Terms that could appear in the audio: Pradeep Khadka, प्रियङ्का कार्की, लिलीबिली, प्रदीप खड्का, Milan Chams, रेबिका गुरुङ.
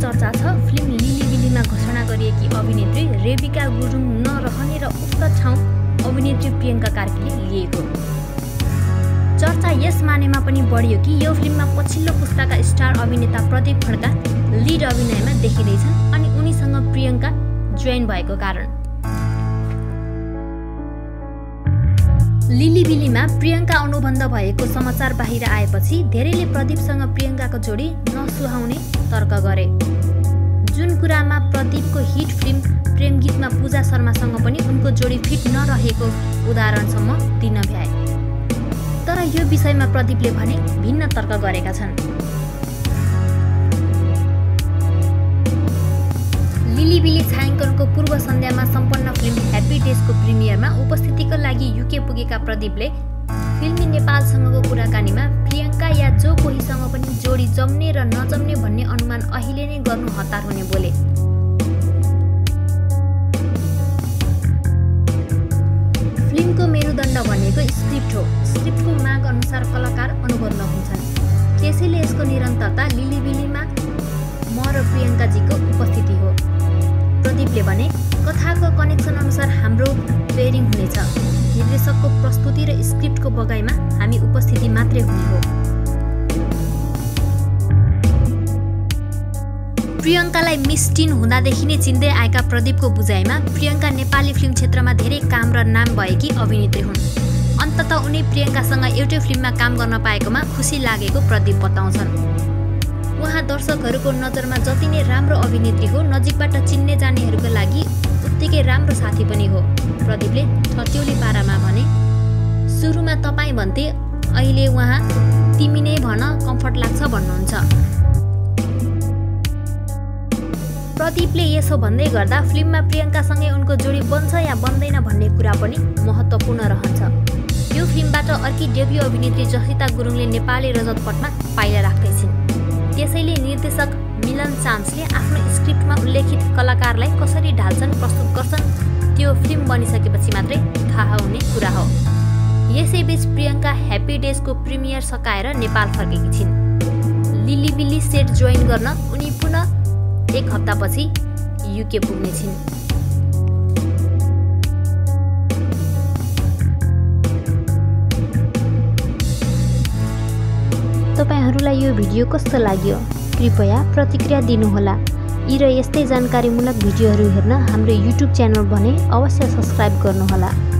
चर्चा छ। फिल्म लिलीबिलीमा घोषणा गरिएकी अभिनेत्री रेबिका गुरुङ नरहने र उसको ठाउँ अभिनेत्री प्रियङ्का कार्कीले लिएको। चर्चा यस मानेमा पनि बढ्यो कि यो फिल्ममा पछिल्लो पुस्ताका स्टार अभिनेता प्रदीप खड्का लिड अभिनयमा देखिँदैछन् अनि उनीसँग प्रियङ्का जोइन भएको कारण। लिलीबिलीमा प्रियङ्का अनुबन्ध भएको समाचार बाहिर आएपछि धेरैले प्रदीपसँग प्रियङ्काको जोडी नसुहाउने तर्क गरे। जुन कुरामा प्रदीपको हिट फिल्म प्रेम गीतमा पूजा शर्मासँग पनि उनको जोडी फिट नरहेको उदाहरणसम्म दिन भ्याए। तर यो विषयमा प्रदीपले भने भिन्न तर्क गरेका छन्। लिलीबिली छायाङ्कनको पूर्व सन्ध्यामा सम्पन्न फिल्म ह्याप्पी डेजको प्रिमियरमा उपस्थितिको लागि युके पुगेका प्रदीपले फिल्मी नेपालसँगको कुराकानीमा प्रियङ्का या जो कोहीसँग पनि जोडी जम्ने र नजम्ने भन्ने अनुमान अहिले नै गर्नु हतार हुने बोले। फिल्मको मेरुदण्ड भनेको स्क्रिप्ट हो। स्क्रिप्टको माग अनुसार कलाकार अनुबद्ध हुन्छन्, त्यसैले यसको निरन्तरता लिलीबिलीमा म र प्रियङ्काजीको उपस्थिति हो। प्रदीपले भने कथाको कनेक्सन अनुसार हाम्रो पेयरिङ हुनेछ। निर्देशकको प्रस्तुति र स्क्रिप्टको बगाइमा हामी उपस्थिति मात्रै हुने हो। प्रियङ्कालाई मिस टिन हुँदादेखि नै चिन्दै आएका प्रदीपको बुझाइमा प्रियङ्का नेपाली फिल्म क्षेत्रमा धेरै काम र नाम भएकी अभिनेत्री हुन्। अन्ततः उनी प्रियङ्कासँग एउटै फिल्ममा काम गर्न पाएकोमा खुसी लागेको प्रदीप बताउँछन्। उहाँ दर्शकहरूको नजरमा जति नै राम्रो अभिनेत्री हो, नजिकबाट चिन्ने जानेहरूको लागि उत्तिकै राम्रो साथी पनि हो। प्रदीपले ठट्यौली पारामा भने सुरुमा तपाईँ भन्थे, अहिले उहाँ तिमी नै भन कम्फर्ट लाग्छ भन्नुहुन्छ। प्रदीपले यसो भन्दै गर्दा फिल्ममा प्रियङ्कासँगै उनको जोडी बन्छ या बन्दैन भन्ने कुरा पनि महत्त्वपूर्ण रहन्छ। यो फिल्मबाट अर्की डेब्यू अभिनेत्री जसिता गुरुङले नेपाली रजतपटमा पाइला राख्दैछिन्। त्यसैले निर्देशक मिलन चाम्सले आफ्नो स्क्रिप्टमा उल्लेखित कलाकारलाई कसरी ढाल्छन्, प्रस्तुत गर्छन् त्यो फिल्म बनिसकेपछि मात्रै थाहा हुने कुरा हो। यसैबीच प्रियङ्का ह्याप्पी डेजको प्रिमियर सकाएर नेपाल फर्केकी छिन्। लिलीबिली सेट जोइन गर्न उनी पुनः एक हप्तापछि युके पुग्ने छिन्। तपाईहरुलाई यो भिडियो कस्तो लाग्यो कृपया प्रतिक्रिया दिनुहोला। यी र यस्तै जानकारीमूलक भिडियोहरू हेर्न हाम्रो युट्युब च्यानल भने अवश्य सब्स्क्राइब गर्नुहोला।